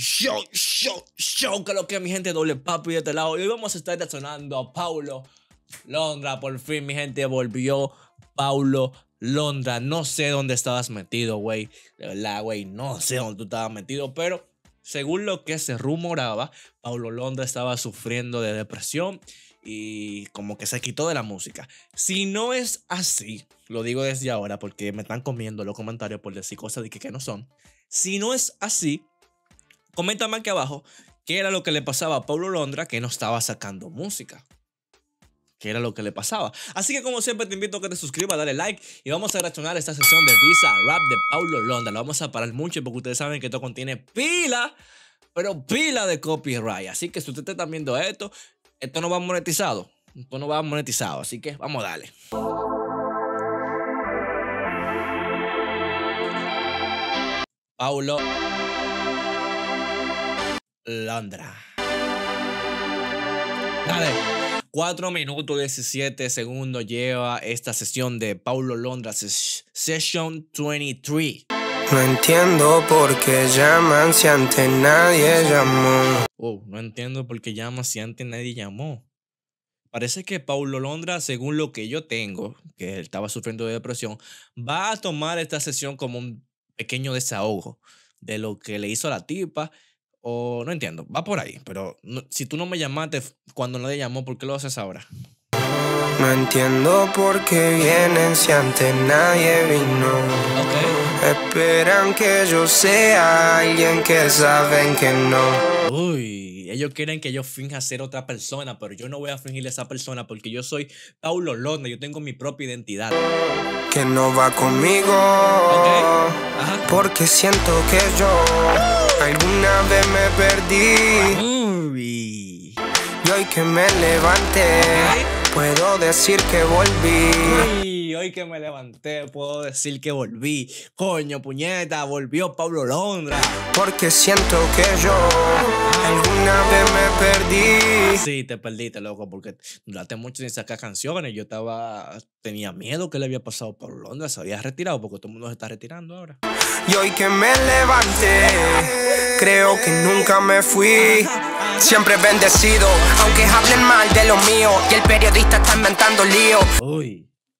Show, que lo que mi gente, doble papi de este lado. Y hoy vamos a estar reaccionando a Paulo Londra. Por fin, mi gente, volvió Paulo Londra. No sé dónde estabas metido, güey. De verdad, güey, no sé dónde tú estabas metido. Pero según lo que se rumoraba, Paulo Londra estaba sufriendo de depresión y como que se quitó de la música. Si no es así, lo digo desde ahora porque me están comiendo los comentarios por decir cosas de que no son. Si no es así, coméntame aquí abajo qué era lo que le pasaba a Paulo Londra, que no estaba sacando música. ¿Qué era lo que le pasaba? Así que como siempre te invito a que te suscribas, dale like y vamos a reaccionar a esta sesión de Bizarrap de Paulo Londra. Lo vamos a parar mucho porque ustedes saben que esto contiene pila, pero pila de copyright. Así que si ustedes están viendo esto, esto no va monetizado. Esto no va monetizado, así que vamos a darle. Paulo Londra. Dale. 4 minutos 17 segundos lleva esta sesión de Paulo Londra, Session 23. No entiendo por qué llaman si antes nadie llamó. No entiendo por qué llaman si antes nadie llamó. Parece que Paulo Londra, según lo que yo tengo, que él estaba sufriendo de depresión, va a tomar esta sesión como un pequeño desahogo de lo que le hizo a la tipa. O no entiendo, va por ahí, pero no, si tú no me llamaste cuando nadie llamó, ¿por qué lo haces ahora? No entiendo por qué vienen si antes nadie vino. Esperan que yo sea alguien que saben que no. Ellos quieren que yo finja ser otra persona, pero yo no voy a fingir a esa persona porque yo soy Paulo Londra, yo tengo mi propia identidad. Que no va conmigo, porque siento que yo alguna vez me perdí. Y hoy que me levanté, puedo decir que volví. Hoy que me levanté, puedo decir que volví. Coño, puñeta, volvió Paulo Londra. Porque siento que yo alguna vez me perdí. Sí, te perdiste, loco, porque duraste mucho sin sacar canciones. Yo estaba... tenía miedo que le había pasado a Paulo Londra. Se había retirado porque todo el mundo se está retirando ahora. Y hoy que me levanté, creo que nunca me fui. Siempre bendecido, aunque hablen mal de lo mío y el periodista está inventando lío.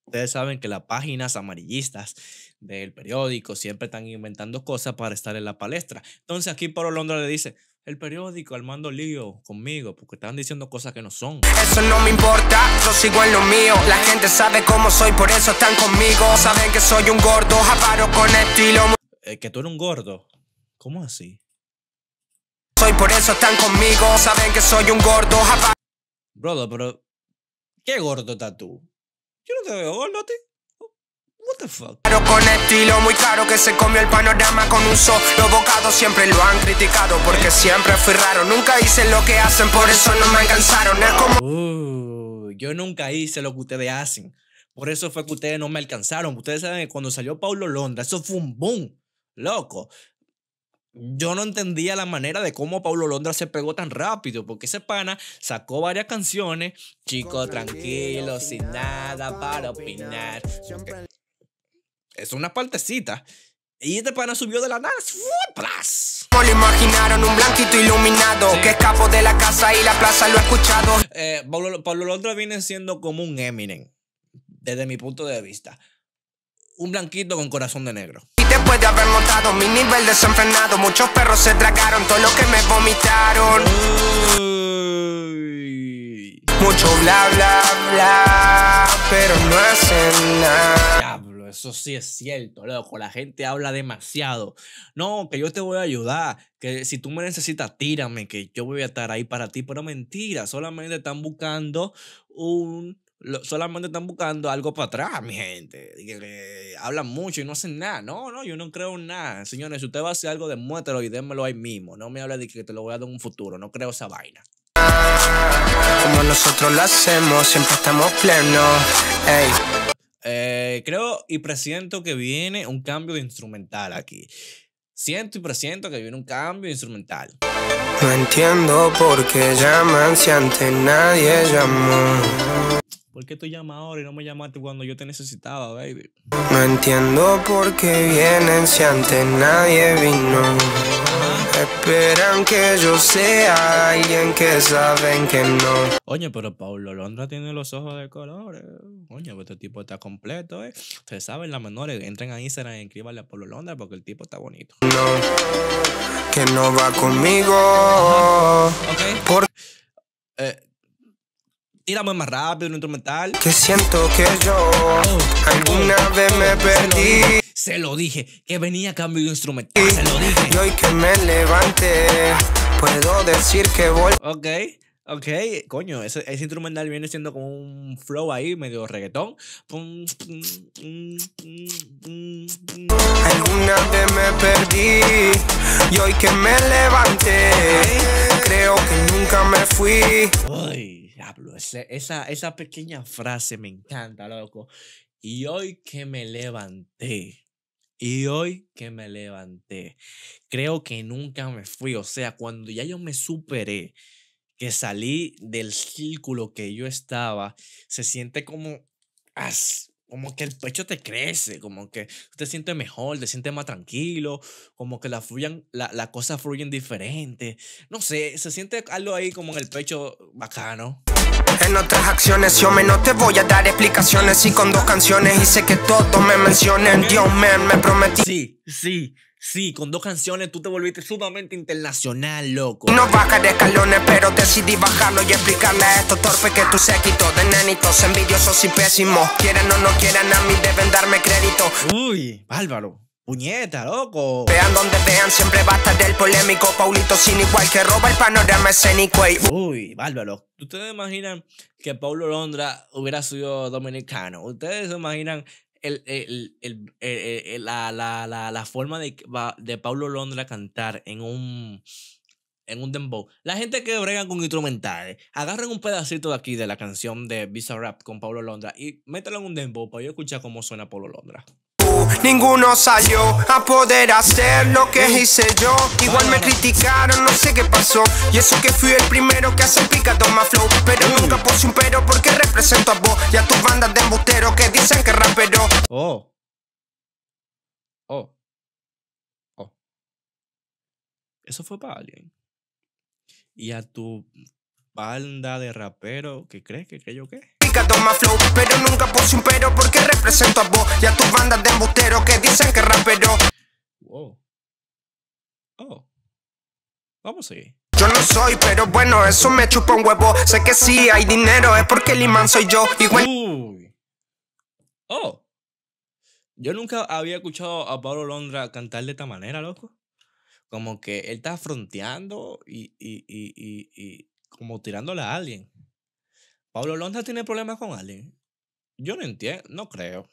Ustedes saben que las páginas amarillistas del periódico siempre están inventando cosas para estar en la palestra. Entonces aquí Paulo Londra le dice, el periódico armando lío conmigo porque están diciendo cosas que no son. Eso no me importa, yo sigo en lo mío. La gente sabe cómo soy, por eso están conmigo. Saben que soy un gordo, avaro con estilo. ¿Que tú eres un gordo? ¿Cómo así? Soy, por eso están conmigo. Saben que soy un gordo, avaro. Brother, pero ¿qué gordo estás tú? Yo no te veo gordo a ti. What the fuck? Pero con estilo muy caro que se comió el panorama con un sol. Los bocados siempre lo han criticado porque siempre fui raro. Nunca hice lo que hacen, por eso no me alcanzaron. Es como... yo nunca hice lo que ustedes hacen. Por eso fue que ustedes no me alcanzaron. Ustedes saben que cuando salió Paulo Londra, eso fue un boom, loco. Yo no entendía la manera de cómo Paulo Londra se pegó tan rápido, porque ese pana sacó varias canciones. Chico tranquilo, sin nada para opinar. Es una partecita. Y este pana subió de la nada. No lo imaginaron, un blanquito iluminado que escapó de la casa y la plaza lo ha escuchado. Paulo Londra viene siendo como un Eminem, desde mi punto de vista. Un blanquito con corazón de negro. Después de haber montado mi nivel desenfrenado, muchos perros se tragaron todo lo que me vomitaron. Mucho bla bla bla, pero no hacen nada. Diablo, eso sí es cierto, loco. La gente habla demasiado. No, que yo te voy a ayudar, que si tú me necesitas, tírame, que yo voy a estar ahí para ti. Pero mentira, solamente están buscando un... solamente están buscando algo para atrás, mi gente. Hablan mucho y no hacen nada. No, yo no creo en nada. Señores, si usted va a hacer algo, demuéstralo y démelo ahí mismo. No me hable de que te lo voy a dar en un futuro. No creo esa vaina. Como nosotros lo hacemos, siempre estamos plenos. Creo y presiento que viene un cambio de instrumental aquí. Siento y presiento que viene un cambio instrumental. No entiendo por qué llaman si antes nadie llamó. ¿Por qué tú llamas ahora y no me llamaste cuando yo te necesitaba, baby? No entiendo por qué vienen si antes nadie vino. Esperan que yo sea alguien que saben que no. Oye, pero Paulo Londra tiene los ojos de colores. Oye, pues este tipo está completo, ¿eh? Ustedes saben, las menores, entren a Instagram y escríbanle a Paulo Londra porque el tipo está bonito. No, que no va conmigo. Okay. Tírame más rápido, un instrumental. Que siento que yo alguna vez me perdí. Se lo dije, que venía a cambio de instrumental. Se lo dije. Y hoy que me levante, puedo decir que voy. Ok, ok. Coño, ese instrumental viene siendo como un flow ahí, medio reggaetón. Alguna vez me perdí. Y hoy que me levante, creo que nunca me fui. Uy, diablo, esa pequeña frase me encanta, loco. Y hoy que me levanté. Y hoy que me levanté, creo que nunca me fui. O sea, cuando ya yo me superé, que salí del círculo que yo estaba, se siente como que el pecho te crece, como que te sientes mejor, te sientes más tranquilo, como que las cosas fluyen diferente. No sé, se siente algo ahí como en el pecho bacano. En otras acciones, yo no te voy a dar explicaciones. Y con dos canciones hice que todos me mencionen. Dios me prometí. Sí, con dos canciones tú te volviste sumamente internacional, loco. No baja de escalones, pero decidí bajarlo y explicarle a estos torpes que tú séquito de nenitos envidiosos y pésimos. Quieran o no quieran, a mí deben darme crédito. Uy, bárbaro. Puñeta, loco. Vean donde vean, siempre va a estar el polémico Paulito sin igual que roba el panorama escénico. Uy, bárbaro. Ustedes imaginan que Paulo Londra hubiera sido dominicano. Ustedes se imaginan la forma de Paulo Londra cantar en un dembow. La gente que brega con instrumentales, agarren un pedacito de aquí de la canción de Bizarrap con Paulo Londra y mételo en un dembow para yo escuchar cómo suena Paulo Londra. Ninguno salió a poder hacer lo que hice yo. Igual me criticaron, no sé qué pasó. Y eso que fui el primero que hace picado más flow. Pero nunca puse un pero porque represento a vos y a tus bandas de embusteros que dicen que rapero. Eso fue para alguien. Y a tu banda de rapero que crees que creyó que más flow, pero nunca puse un pero porque represento a vos y a tus bandas de embusteros que dicen que rapero. Wow. Vamos a seguir. Yo no soy, pero bueno, eso me chupa un huevo. Sé que sí hay dinero, es porque el imán soy yo. Igual. Yo nunca había escuchado a Paulo Londra cantar de esta manera, loco. Como que él está fronteando y como tirándole a alguien. ¿Paulo Londra tiene problemas con alguien? Yo no entiendo, no creo.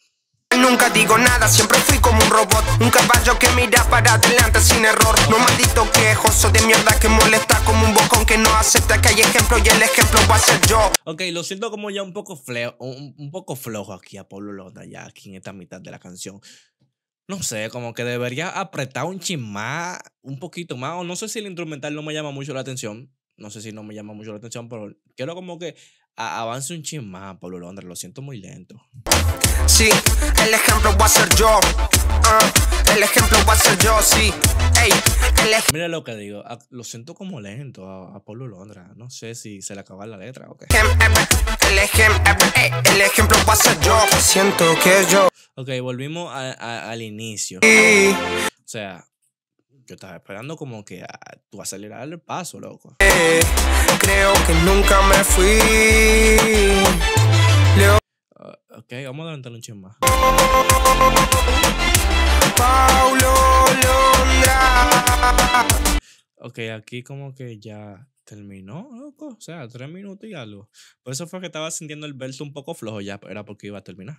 Nunca digo nada, siempre fui como un robot. Un caballo que mira para adelante sin error. No maldito quejoso de mierda que molesta como un bocón que no acepta que hay ejemplo y el ejemplo va a ser yo. Ok, lo siento como ya un poco flojo aquí a Paulo Londra, ya aquí en esta mitad de la canción. No sé, como que debería apretar un chin más, un poquito más. O no sé si el instrumental no me llama mucho la atención. Pero quiero como que avance un chin más, Paulo Londra. Lo siento muy lento. Sí, el ejemplo va a ser yo. El ejemplo va a ser yo, sí. Ey, mira lo que digo. Lo siento como lento a Paulo Londra. No sé si se le acaba la letra o qué. El ejemplo va a ser yo. Siento que yo. Ok, volvimos al inicio. O sea, yo estaba esperando como que tú acelerar el paso, loco. Creo que nunca me fui. Ok, vamos a adelantar un chin más. Paulo Londra. Ok, aquí como que ya terminó, loco. O sea, 3 minutos y algo. Por eso fue que estaba sintiendo el verso un poco flojo. Ya era porque iba a terminar.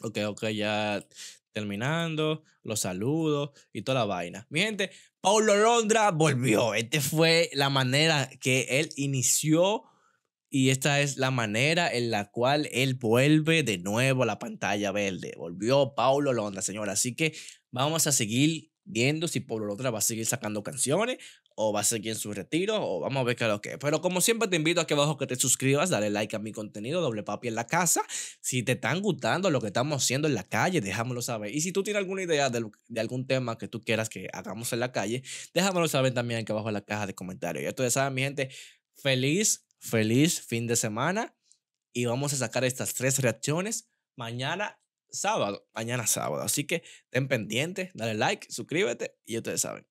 Ok, ya terminando, los saludos y toda la vaina. Mi gente, Paulo Londra volvió. Esta fue la manera que él inició y esta es la manera en la cual él vuelve de nuevo a la pantalla verde. Volvió Paulo Londra, señora. Así que vamos a seguir viendo si Paulo Londra va a seguir sacando canciones o va a seguir en su retiro, o vamos a ver qué es lo que es. Pero como siempre te invito aquí abajo que te suscribas, dale like a mi contenido, Doble Papi en la casa. Si te están gustando lo que estamos haciendo en la calle, déjamelo saber. Y si tú tienes alguna idea de algún tema que tú quieras que hagamos en la calle, déjamelo saber también aquí abajo en la caja de comentarios. Y ustedes saben, mi gente, feliz fin de semana. Y vamos a sacar estas 3 reacciones mañana sábado. Así que ten pendiente, dale like, suscríbete y ustedes saben.